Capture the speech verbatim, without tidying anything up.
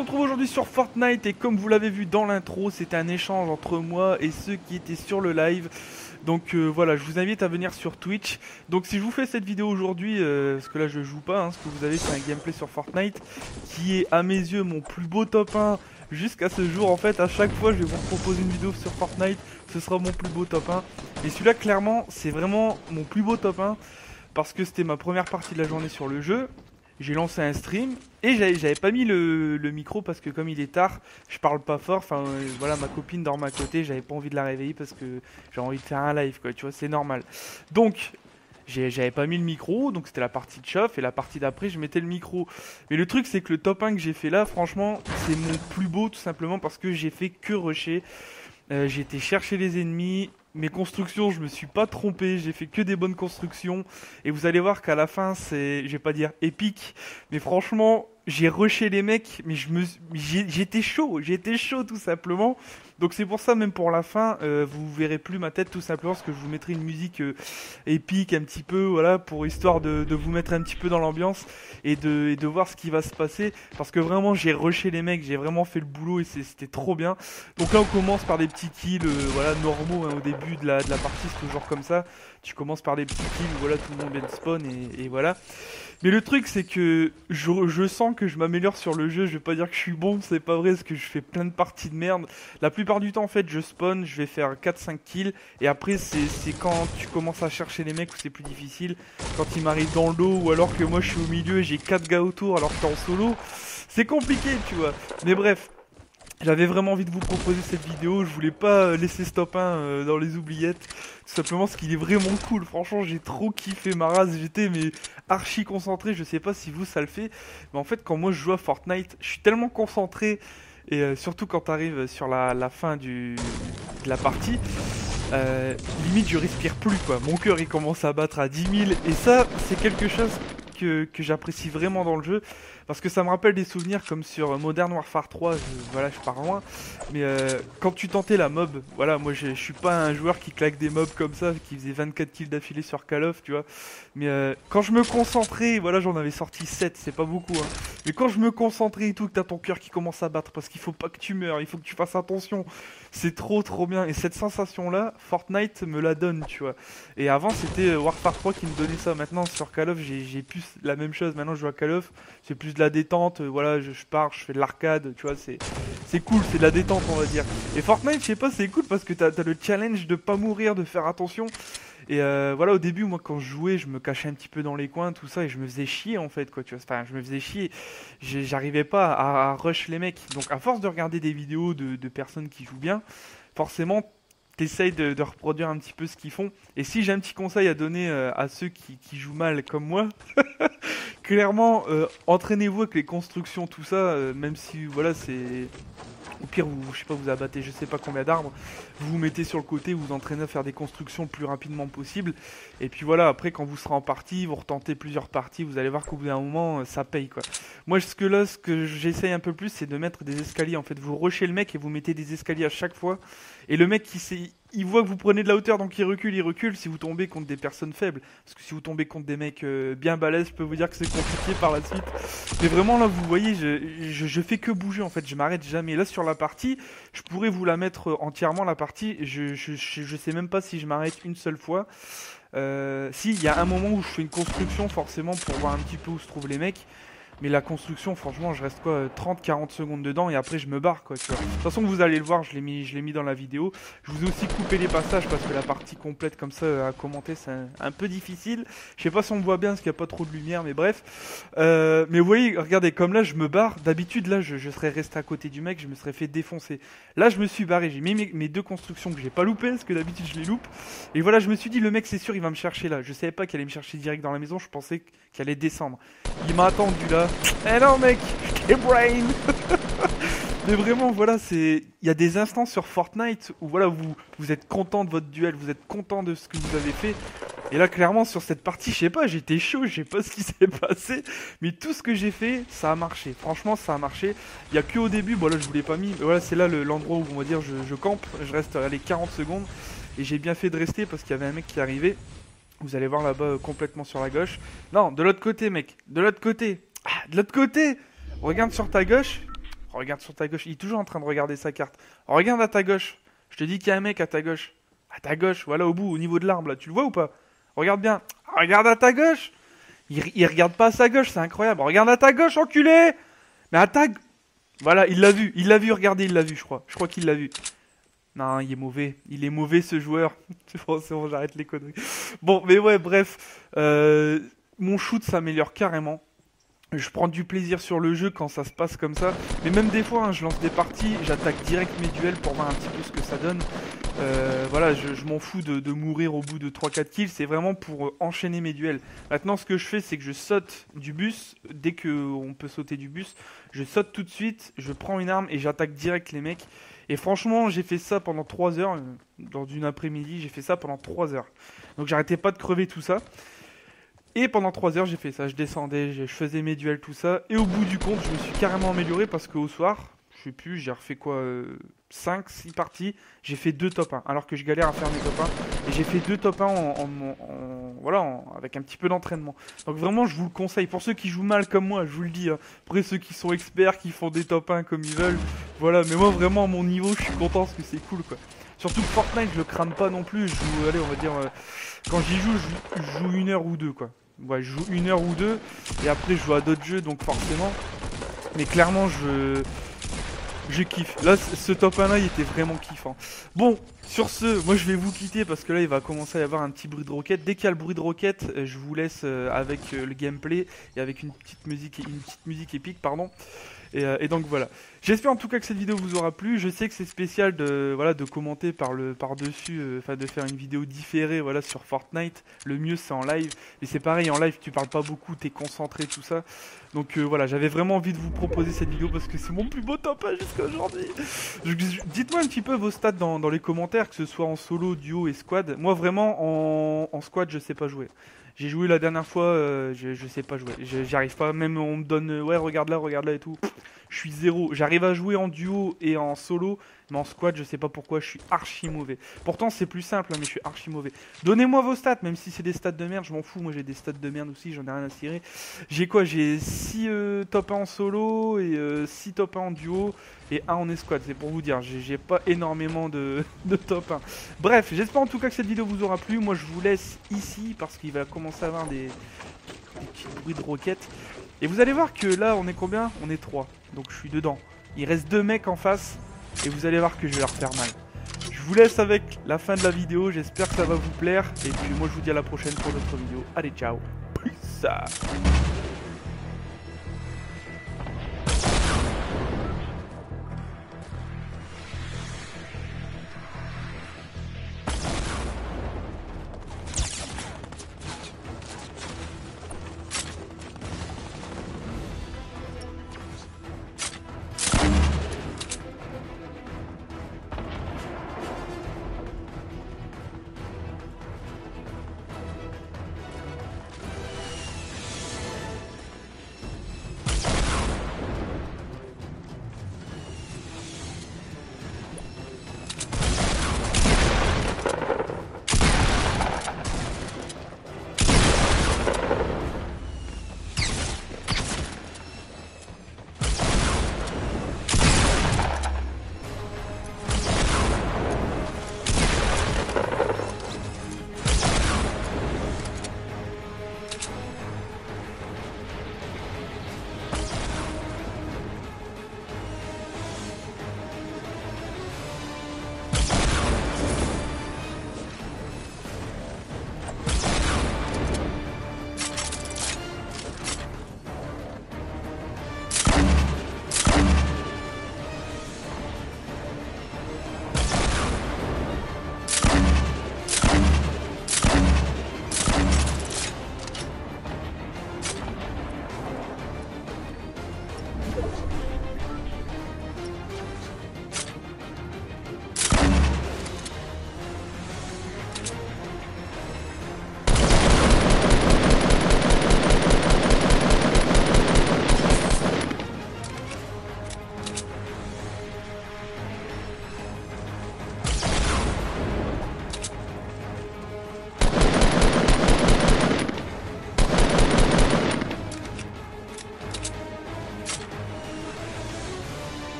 se retrouve aujourd'hui sur Fortnite et comme vous l'avez vu dans l'intro, c'est un échange entre moi et ceux qui étaient sur le live. Donc euh, voilà, je vous invite à venir sur Twitch. Donc si je vous fais cette vidéo aujourd'hui, euh, parce que là je joue pas, hein, ce que vous avez c'est un gameplay sur Fortnite qui est à mes yeux mon plus beau top un jusqu'à ce jour. En fait, à chaque fois je vais vous proposer une vidéo sur Fortnite, ce sera mon plus beau top un. Et celui-là clairement c'est vraiment mon plus beau top un parce que c'était ma première partie de la journée sur le jeu. J'ai lancé un stream et j'avais pas mis le, le micro parce que comme il est tard, je parle pas fort. Enfin euh, voilà, ma copine dormait à côté, j'avais pas envie de la réveiller parce que j'ai envie de faire un live quoi, tu vois, c'est normal. Donc j'avais pas mis le micro, donc c'était la partie de chauffe et la partie d'après je mettais le micro. Mais le truc c'est que le top un que j'ai fait là, franchement c'est mon plus beau tout simplement parce que j'ai fait que rusher. Euh, j'ai été chercher les ennemis, mes constructions, je me suis pas trompé, j'ai fait que des bonnes constructions. Et vous allez voir qu'à la fin, c'est, je vais pas dire épique, mais franchement, j'ai rushé les mecs, mais je me, j'étais chaud, j'étais chaud tout simplement. Donc c'est pour ça, même pour la fin, euh, vous verrez plus ma tête tout simplement, parce que je vous mettrai une musique euh, épique un petit peu, voilà, pour histoire de, de vous mettre un petit peu dans l'ambiance et de, et de voir ce qui va se passer. Parce que vraiment, j'ai rushé les mecs, j'ai vraiment fait le boulot et c'était trop bien. Donc là, on commence par des petits kills, euh, voilà, normaux hein, au début de la, de la partie, c'est toujours comme ça. Tu commences par des petits kills, voilà, tout le monde vient de spawn et, et voilà. Mais le truc, c'est que je, je sens que je m'améliore sur le jeu. Je vais pas dire que je suis bon, c'est pas vrai, parce que je fais plein de parties de merde. La plupart du temps en fait je spawn, je vais faire quatre cinq kills et après c'est quand tu commences à chercher les mecs où c'est plus difficile, quand ils m'arrivent dans l'eau ou alors que moi je suis au milieu et j'ai quatre gars autour alors que t'es en solo, c'est compliqué tu vois. Mais bref, j'avais vraiment envie de vous proposer cette vidéo, je voulais pas laisser ce top un dans les oubliettes, tout simplement parce qu'il est vraiment cool, franchement j'ai trop kiffé ma race, j'étais mais archi concentré, je sais pas si vous ça le fait, mais en fait quand moi je joue à Fortnite, je suis tellement concentré. Et euh, surtout quand t'arrives sur la, la fin du, de la partie, euh, limite je respire plus quoi. Mon cœur il commence à battre à dix mille et ça c'est quelque chose que, que j'apprécie vraiment dans le jeu. Parce que ça me rappelle des souvenirs comme sur Modern Warfare trois, je, voilà je pars loin. Mais euh, quand tu tentais la mob, voilà moi je, je suis pas un joueur qui claque des mobs comme ça, qui faisait vingt-quatre kills d'affilée sur Call of, tu vois. Mais euh, quand je me concentrais, voilà j'en avais sorti sept, c'est pas beaucoup hein. Mais quand je me concentrais et tout, que t'as ton cœur qui commence à battre, parce qu'il faut pas que tu meurs, il faut que tu fasses attention. C'est trop trop bien, et cette sensation là, Fortnite me la donne, tu vois. Et avant c'était Warfare trois qui me donnait ça, maintenant sur Call of j'ai plus la même chose, maintenant je joue à Call of, c'est plus de la détente, voilà je, je pars, je fais de l'arcade, tu vois, c'est c'est cool, c'est de la détente on va dire. Et Fortnite, je sais pas, c'est cool parce que t'as as le challenge de pas mourir, de faire attention. Et euh, voilà, au début moi quand je jouais je me cachais un petit peu dans les coins tout ça et je me faisais chier en fait quoi, tu vois, enfin je me faisais chier, j'arrivais pas à, à rush les mecs. Donc à force de regarder des vidéos de, de personnes qui jouent bien, forcément t'essayes de, de reproduire un petit peu ce qu'ils font. Et si j'ai un petit conseil à donner euh, à ceux qui, qui jouent mal comme moi, clairement, euh, entraînez-vous avec les constructions, tout ça, euh, même si, voilà, c'est... Au pire, vous, je sais pas, vous abattez je sais pas combien d'arbres, vous vous mettez sur le côté, vous vous entraînez à faire des constructions le plus rapidement possible. Et puis voilà, après, quand vous serez en partie, vous retentez plusieurs parties, vous allez voir qu'au bout d'un moment, ça paye, quoi. Moi, jusque là, ce que j'essaye un peu plus, c'est de mettre des escaliers. En fait, vous rushez le mec et vous mettez des escaliers à chaque fois. Et le mec, il, il voit que vous prenez de la hauteur, donc il recule, il recule si vous tombez contre des personnes faibles. Parce que si vous tombez contre des mecs euh, bien balèzes, je peux vous dire que c'est compliqué par la suite. Mais vraiment, là, vous voyez, je, je, je fais que bouger, en fait, je m'arrête jamais. Là, sur la partie, je pourrais vous la mettre entièrement, la partie. Je, je, je, je sais même pas si je m'arrête une seule fois. Euh, si, il y a un moment où je fais une construction, forcément, pour voir un petit peu où se trouvent les mecs. Mais la construction, franchement, je reste quoi trente quarante secondes dedans et après je me barre quoi, tu vois. De toute façon, vous allez le voir, je l'ai mis, je l'ai mis dans la vidéo. Je vous ai aussi coupé les passages parce que la partie complète comme ça à commenter, c'est un, un peu difficile. Je sais pas si on me voit bien parce qu'il n'y a pas trop de lumière, mais bref. Euh, mais vous voyez, regardez, comme là, je me barre. D'habitude, là, je, je serais resté à côté du mec, je me serais fait défoncer. Là, je me suis barré. J'ai mis mes, mes deux constructions que j'ai pas loupées parce que d'habitude, je les loupe. Et voilà, je me suis dit, le mec, c'est sûr, il va me chercher là. Je savais pas qu'il allait me chercher direct dans la maison, je pensais qu'il allait descendre. Il m'a attendu là. Eh non mec, je brain. Mais vraiment voilà, c'est il y a des instants sur Fortnite où voilà vous vous êtes content de votre duel, vous êtes content de ce que vous avez fait. Et là clairement sur cette partie, je sais pas, j'étais chaud, je sais pas ce qui s'est passé, mais tout ce que j'ai fait, ça a marché. Franchement, ça a marché. Il y a que au début, bon là je vous l'ai pas mis, mais voilà, c'est là l'endroit où on va dire je, je campe, je reste allez quarante secondes et j'ai bien fait de rester parce qu'il y avait un mec qui arrivait. Vous allez voir là-bas euh, complètement sur la gauche. Non, de l'autre côté mec, de l'autre côté. Ah, de l'autre côté, regarde sur ta gauche, Regarde sur ta gauche. Il est toujours en train de regarder sa carte. Regarde à ta gauche. Je te dis qu'il y a un mec à ta gauche. À ta gauche, voilà, au bout, au niveau de l'arbre, là. Tu le vois ou pas? Regarde bien. Regarde à ta gauche. Il, il regarde pas à sa gauche, c'est incroyable. Regarde à ta gauche, enculé. Mais à ta... Voilà, il l'a vu. Il l'a vu, regardez, il l'a vu, je crois. Je crois qu'il l'a vu. Non, il est mauvais. Il est mauvais, ce joueur. C'est bon, c'est bon, j'arrête les conneries. Bon, mais ouais, bref. Euh, mon shoot s'améliore carrément. Je prends du plaisir sur le jeu quand ça se passe comme ça. Mais même des fois, hein, je lance des parties, j'attaque direct mes duels pour voir un petit peu ce que ça donne. Euh, voilà, je, je m'en fous de, de mourir au bout de trois quatre kills. C'est vraiment pour euh, enchaîner mes duels. Maintenant, ce que je fais, c'est que je saute du bus. Dès qu'on peut sauter du bus, je saute tout de suite, je prends une arme et j'attaque direct les mecs. Et franchement, j'ai fait ça pendant trois heures. Dans une après-midi, j'ai fait ça pendant trois heures. Donc, j'arrêtais pas de crever tout ça. Et pendant trois heures, j'ai fait ça, je descendais, je faisais mes duels, tout ça. Et au bout du compte, je me suis carrément amélioré parce qu'au soir, je sais plus, j'ai refait quoi, euh, cinq six parties, j'ai fait deux top un. Alors que je galère à faire mes top un. Et j'ai fait deux top un en, en, en, voilà, en, avec un petit peu d'entraînement. Donc vraiment, je vous le conseille. Pour ceux qui jouent mal comme moi, je vous le dis. Hein. Après, ceux qui sont experts, qui font des top un comme ils veulent. Voilà, mais moi, vraiment, à mon niveau, je suis content parce que c'est cool, quoi. Surtout que Fortnite, je le crame pas non plus. Je joue, allez, on va dire, euh, quand j'y joue, je, je joue une heure ou deux, quoi. Ouais, je joue une heure ou deux et après je joue à d'autres jeux, donc forcément. Mais clairement, je je kiffe. Là, ce top un là, il était vraiment kiffant. Bon, sur ce, moi je vais vous quitter parce que là, il va commencer à y avoir un petit bruit de roquette. Dès qu'il y a le bruit de roquette, je vous laisse avec le gameplay et avec une petite musique, une petite musique épique, pardon. Et, euh, et donc voilà. J'espère en tout cas que cette vidéo vous aura plu. Je sais que c'est spécial de, voilà, de commenter par le par dessus, enfin euh, de faire une vidéo différée, voilà, sur Fortnite. Le mieux c'est en live. Et c'est pareil en live, tu parles pas beaucoup, t'es concentré, tout ça. Donc euh, voilà, j'avais vraiment envie de vous proposer cette vidéo parce que c'est mon plus beau top un jusqu'à aujourd'hui. Dites-moi un petit peu vos stats dans, dans les commentaires, que ce soit en solo, duo et squad. Moi vraiment en, en squad, je sais pas jouer. J'ai joué la dernière fois, euh, je, je sais pas jouer, j'arrive pas, même on me donne, euh, ouais regarde là, regarde là et tout, je suis zéro, j'arrive à jouer en duo et en solo, mais en squad je sais pas pourquoi, je suis archi mauvais, pourtant c'est plus simple, hein, mais je suis archi mauvais. Donnez-moi vos stats, même si c'est des stats de merde, je m'en fous, moi j'ai des stats de merde aussi, j'en ai rien à cirer. J'ai quoi, j'ai six euh, top un en solo et euh, six top un en duo et un en escouade, c'est pour vous dire, j'ai pas énormément de, de top un. Bref, j'espère en tout cas que cette vidéo vous aura plu, moi je vous laisse ici parce qu'il va commencer à avoir des, des petits bruits de roquettes. Et vous allez voir que là on est combien? On est trois. Donc je suis dedans. Il reste deux mecs en face. Et vous allez voir que je vais leur faire mal. Je vous laisse avec la fin de la vidéo. J'espère que ça va vous plaire. Et puis moi je vous dis à la prochaine pour d'autres vidéos. Allez, ciao. Peace.